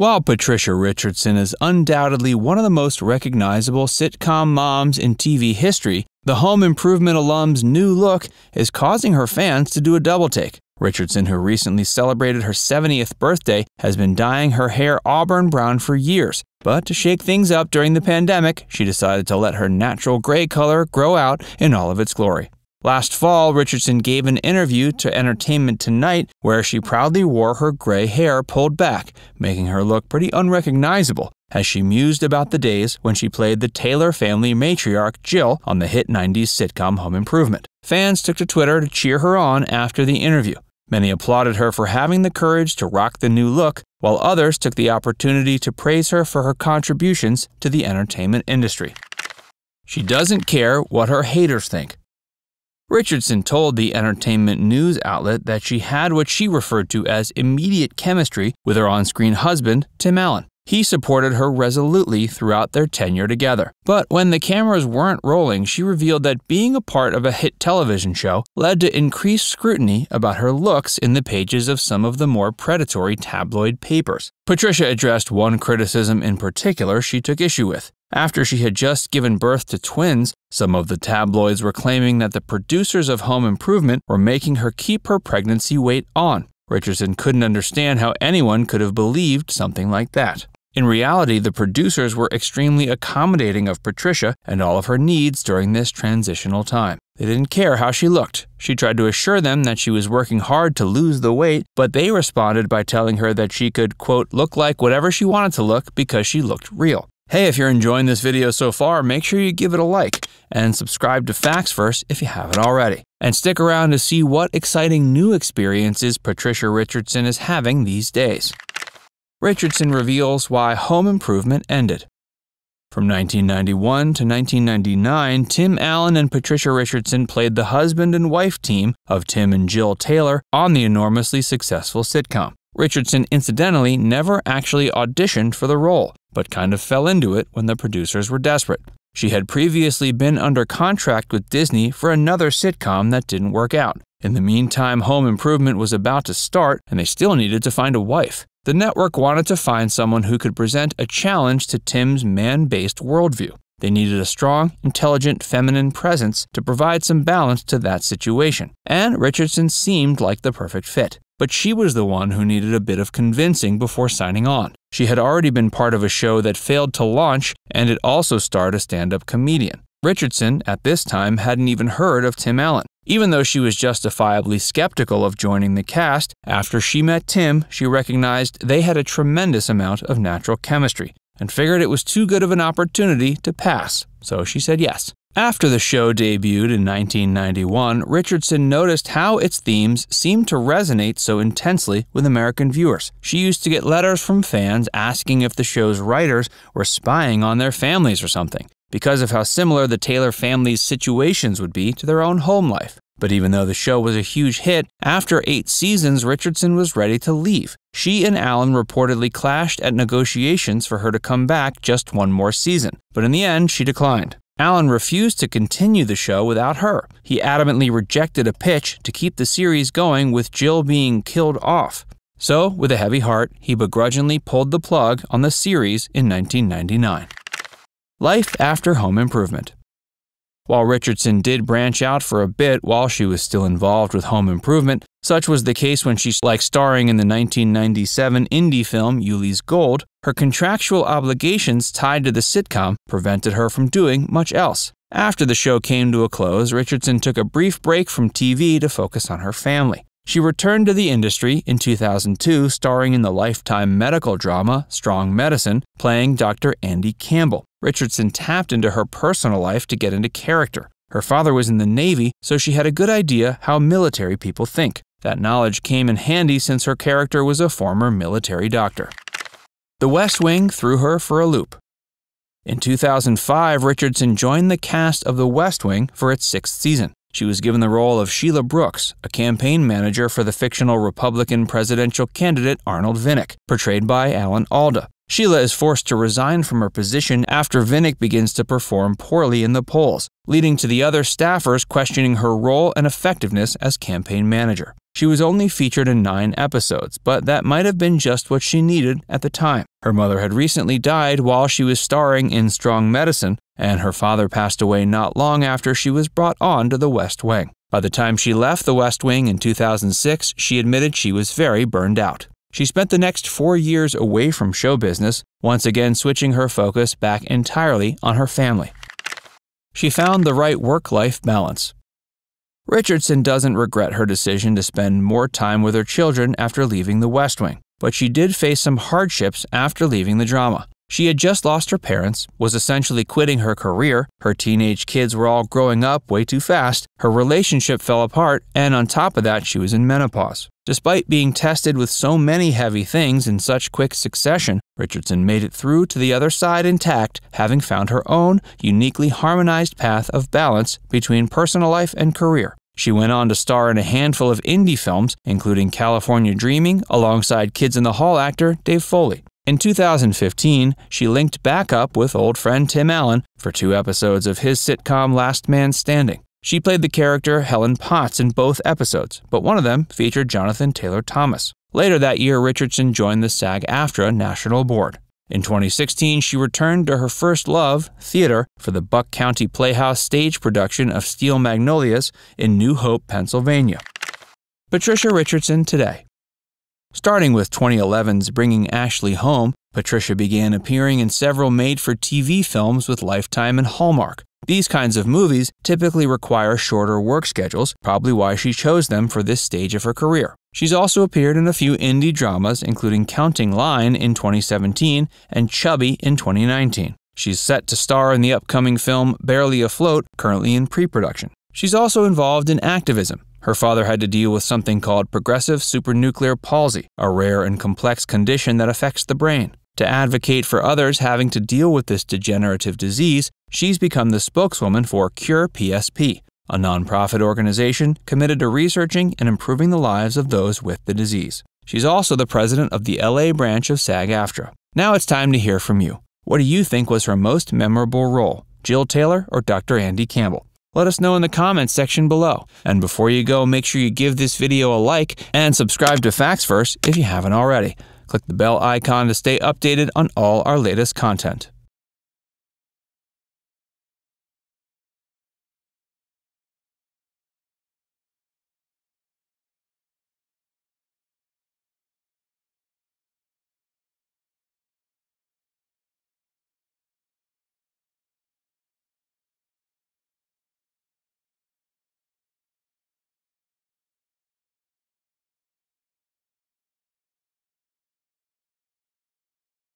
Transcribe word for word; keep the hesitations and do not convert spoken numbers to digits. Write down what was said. While Patricia Richardson is undoubtedly one of the most recognizable sitcom moms in T V history, the Home Improvement alum's new look is causing her fans to do a double take. Richardson, who recently celebrated her seventieth birthday, has been dyeing her hair auburn brown for years. But to shake things up during the pandemic, she decided to let her natural gray color grow out in all of its glory. Last fall, Richardson gave an interview to Entertainment Tonight where she proudly wore her gray hair pulled back, making her look pretty unrecognizable, as she mused about the days when she played the Taylor family matriarch Jill on the hit nineties sitcom Home Improvement. Fans took to Twitter to cheer her on after the interview. Many applauded her for having the courage to rock the new look, while others took the opportunity to praise her for her contributions to the entertainment industry. She doesn't care what her haters think. Richardson told the entertainment news outlet that she had what she referred to as immediate chemistry with her on-screen husband, Tim Allen. He supported her resolutely throughout their tenure together. But when the cameras weren't rolling, she revealed that being a part of a hit television show led to increased scrutiny about her looks in the pages of some of the more predatory tabloid papers. Patricia addressed one criticism in particular she took issue with. After she had just given birth to twins, some of the tabloids were claiming that the producers of Home Improvement were making her keep her pregnancy weight on. Richardson couldn't understand how anyone could have believed something like that. In reality, the producers were extremely accommodating of Patricia and all of her needs during this transitional time. They didn't care how she looked. She tried to assure them that she was working hard to lose the weight, but they responded by telling her that she could, quote, look like whatever she wanted to look because she looked real. Hey, if you're enjoying this video so far, make sure you give it a like and subscribe to Facts Verse if you haven't already. And stick around to see what exciting new experiences Patricia Richardson is having these days. Richardson reveals why Home Improvement ended. From nineteen ninety-one to nineteen ninety-nine, Tim Allen and Patricia Richardson played the husband and wife team of Tim and Jill Taylor on the enormously successful sitcom. Richardson, incidentally, never actually auditioned for the role, but kind of fell into it when the producers were desperate. She had previously been under contract with Disney for another sitcom that didn't work out. In the meantime, Home Improvement was about to start, and they still needed to find a wife. The network wanted to find someone who could present a challenge to Tim's man-based worldview. They needed a strong, intelligent, feminine presence to provide some balance to that situation, and Richardson seemed like the perfect fit. But she was the one who needed a bit of convincing before signing on. She had already been part of a show that failed to launch, and it also starred a stand-up comedian. Richardson, at this time, hadn't even heard of Tim Allen. Even though she was justifiably skeptical of joining the cast, after she met Tim, she recognized they had a tremendous amount of natural chemistry and figured it was too good of an opportunity to pass, so she said yes. After the show debuted in nineteen ninety-one, Richardson noticed how its themes seemed to resonate so intensely with American viewers. She used to get letters from fans asking if the show's writers were spying on their families or something, because of how similar the Taylor family's situations would be to their own home life. But even though the show was a huge hit, after eight seasons, Richardson was ready to leave. She and Allen reportedly clashed at negotiations for her to come back just one more season, but in the end, she declined. Allen refused to continue the show without her. He adamantly rejected a pitch to keep the series going with Jill being killed off. So, with a heavy heart, he begrudgingly pulled the plug on the series in nineteen ninety-nine. Life after Home Improvement. While Richardson did branch out for a bit while she was still involved with Home Improvement, such was the case when she, like starring in the nineteen ninety-seven indie film Yuli's Gold, her contractual obligations tied to the sitcom prevented her from doing much else. After the show came to a close, Richardson took a brief break from T V to focus on her family. She returned to the industry in two thousand two, starring in the Lifetime medical drama Strong Medicine, playing Doctor Andy Campbell. Richardson tapped into her personal life to get into character. Her father was in the Navy, so she had a good idea how military people think. That knowledge came in handy since her character was a former military doctor. The West Wing threw her for a loop. In two thousand five, Richardson joined the cast of The West Wing for its sixth season. She was given the role of Sheila Brooks, a campaign manager for the fictional Republican presidential candidate Arnold Vinnick, portrayed by Allen Alda. Sheila is forced to resign from her position after Vinnick begins to perform poorly in the polls, leading to the other staffers questioning her role and effectiveness as campaign manager. She was only featured in nine episodes, but that might have been just what she needed at the time. Her mother had recently died while she was starring in Strong Medicine, and her father passed away not long after she was brought on to The West Wing. By the time she left The West Wing in two thousand six, she admitted she was very burned out. She spent the next four years away from show business, once again switching her focus back entirely on her family. She found the right work-life balance. Richardson doesn't regret her decision to spend more time with her children after leaving The West Wing, but she did face some hardships after leaving the drama. She had just lost her parents, was essentially quitting her career, her teenage kids were all growing up way too fast, her relationship fell apart, and on top of that, she was in menopause. Despite being tested with so many heavy things in such quick succession, Richardson made it through to the other side intact, having found her own uniquely harmonized path of balance between personal life and career. She went on to star in a handful of indie films, including California Dreaming, alongside Kids in the Hall actor Dave Foley. In two thousand fifteen, she linked back up with old friend Tim Allen for two episodes of his sitcom Last Man Standing. She played the character Helen Potts in both episodes, but one of them featured Jonathan Taylor Thomas. Later that year, Richardson joined the SAG-AFTRA National Board. In twenty sixteen, she returned to her first love, theater, for the Buck County Playhouse stage production of Steel Magnolias in New Hope, Pennsylvania. Patricia Richardson today. Starting with twenty eleven's Bringing Ashley Home, Patricia began appearing in several made-for-T V films with Lifetime and Hallmark. These kinds of movies typically require shorter work schedules, probably why she chose them for this stage of her career. She's also appeared in a few indie dramas, including Counting Line in twenty seventeen and Chubby in twenty nineteen. She's set to star in the upcoming film Barely Afloat, currently in pre-production. She's also involved in activism. Her father had to deal with something called progressive supranuclear palsy, a rare and complex condition that affects the brain. To advocate for others having to deal with this degenerative disease, she's become the spokeswoman for Cure P S P, a nonprofit organization committed to researching and improving the lives of those with the disease. She's also the president of the L A branch of SAG-AFTRA. Now it's time to hear from you. What do you think was her most memorable role, Jill Taylor or Doctor Andy Campbell? Let us know in the comments section below. And before you go, make sure you give this video a like and subscribe to Facts Verse if you haven't already. Click the bell icon to stay updated on all our latest content.